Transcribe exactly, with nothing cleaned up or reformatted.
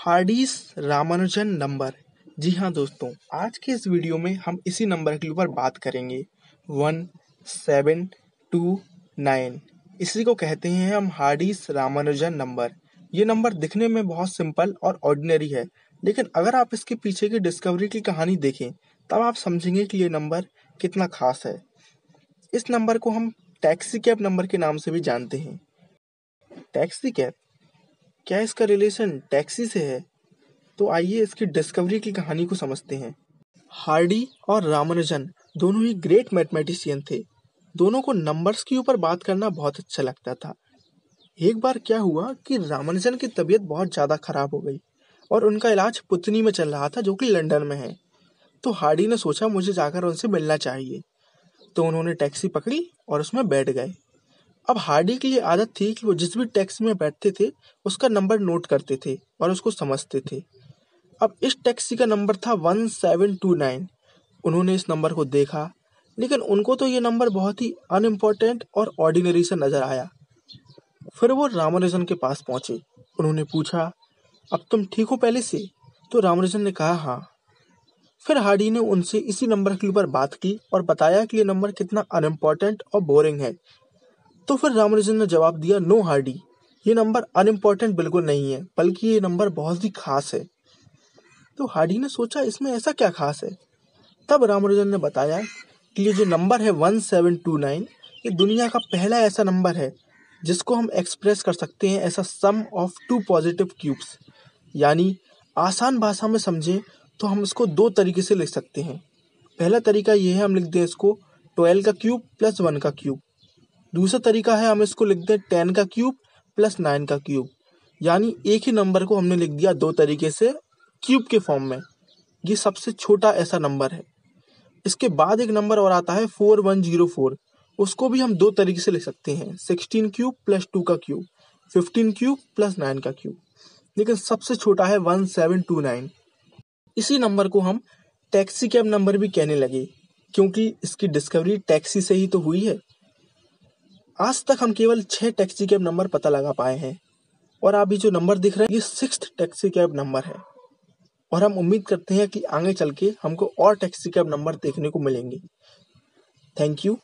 Hardy Ramanujan number. जी हाँ दोस्तों, आज के इस वीडियो में हम इसी नंबर के ऊपर बात करेंगे वन सेवन टू नाइन। इसी को कहते हैं हम हार्डी रामानुजन नंबर। ये नंबर दिखने में बहुत सिंपल और ऑर्डिनरी है, लेकिन अगर आप इसके पीछे की डिस्कवरी की कहानी देखें तब आप समझेंगे कि ये नंबर कितना खास है। इस नंबर को हम टैक्सी कैब नंबर के नाम से भी जानते हैं। टैक्सी कैब, क्या इसका रिलेशन टैक्सी से है? तो आइए इसकी डिस्कवरी की कहानी को समझते हैं। हार्डी और रामानुजन दोनों ही ग्रेट मैथमेटिशियन थे। दोनों को नंबर्स के ऊपर बात करना बहुत अच्छा लगता था। एक बार क्या हुआ कि रामानुजन की तबीयत बहुत ज़्यादा खराब हो गई और उनका इलाज पुतनी में चल रहा था, जो कि लंदन में है। तो हार्डी ने सोचा मुझे जाकर उनसे मिलना चाहिए, तो उन्होंने टैक्सी पकड़ी और उसमें बैठ गए। अब हार्डी के लिए आदत थी कि वो जिस भी टैक्सी में बैठते थे उसका नंबर नोट करते थे और उसको समझते थे। अब इस टैक्सी का नंबर था वन सेवन टू नाइन। उन्होंने इस नंबर को देखा, लेकिन उनको तो ये नंबर बहुत ही अनइम्पोर्टेंट और ऑर्डिनरी सा नज़र आया। फिर वो रामानुजन के पास पहुँचे। उन्होंने पूछा, अब तुम ठीक हो पहले से? तो रामानुजन ने कहा हाँ। फिर हार्डी ने उनसे इसी नंबर के ऊपर बात की और बताया कि ये नंबर कितना अनइम्पोर्टेंट और बोरिंग है। तो फिर रामानुजन ने जवाब दिया, नो हार्डी, ये नंबर अनइम्पोर्टेंट बिल्कुल नहीं है, बल्कि ये नंबर बहुत ही खास है। तो हार्डी ने सोचा इसमें ऐसा क्या खास है। तब रामानुजन ने बताया कि ये जो नंबर है वन सेवन टू नाइन, ये दुनिया का पहला ऐसा नंबर है जिसको हम एक्सप्रेस कर सकते हैं ऐसा sum of two positive cubes. यानी आसान भाषा में समझें तो हम इसको दो तरीके से लिख सकते हैं। पहला तरीका ये है, हम लिख दें इसको ट्वेल्व का क्यूब प्लस वन का क्यूब। दूसरा तरीका है, हम इसको लिख दें टेन का क्यूब प्लस नाइन का क्यूब। यानी एक ही नंबर को हमने लिख दिया दो तरीके से क्यूब के फॉर्म में। ये सबसे छोटा ऐसा नंबर है। इसके बाद एक नंबर और आता है फोर वन ज़ीरो फोर। उसको भी हम दो तरीके से लिख सकते हैं, सिक्सटीन क्यूब प्लस टू का cube, fifteen cube plus nine का क्यूब। लेकिन सबसे छोटा है वन सेवन टू नाइन। इसी नंबर को हम टैक्सी कैब नंबर भी कहने लगे, क्योंकि इसकी डिस्कवरी टैक्सी से ही तो हुई है। आज तक हम केवल छः टैक्सी कैब नंबर पता लगा पाए हैं और अभी जो नंबर दिख रहे हैं ये सिक्स्थ टैक्सी कैब नंबर है। और हम उम्मीद करते हैं कि आगे चल के हमको और टैक्सी कैब नंबर देखने को मिलेंगे। Thank you.